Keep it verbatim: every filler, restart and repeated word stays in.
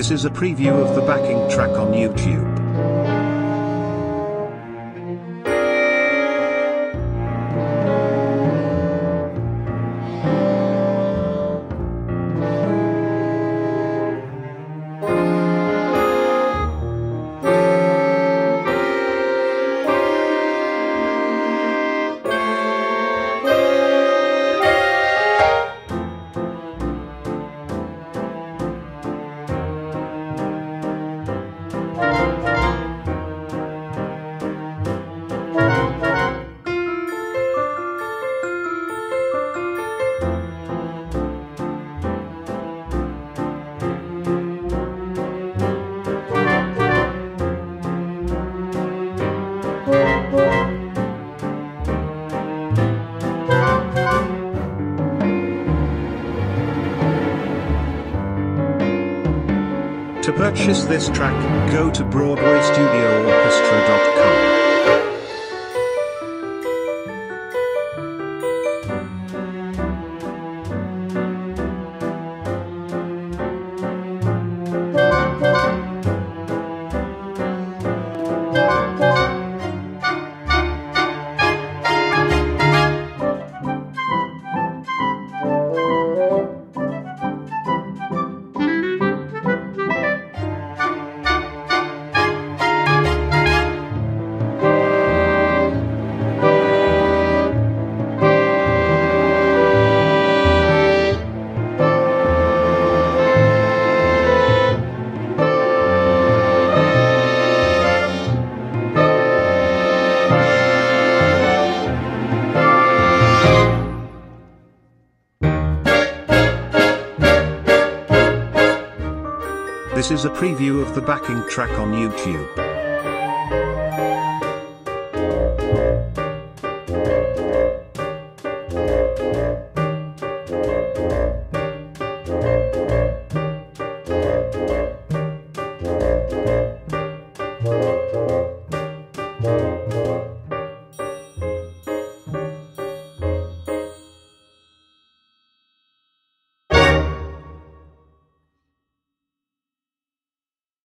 This is a preview of the backing track on YouTube. To purchase this track, go to Broadway Studio Orchestra dot com. This is a preview of the backing track on YouTube.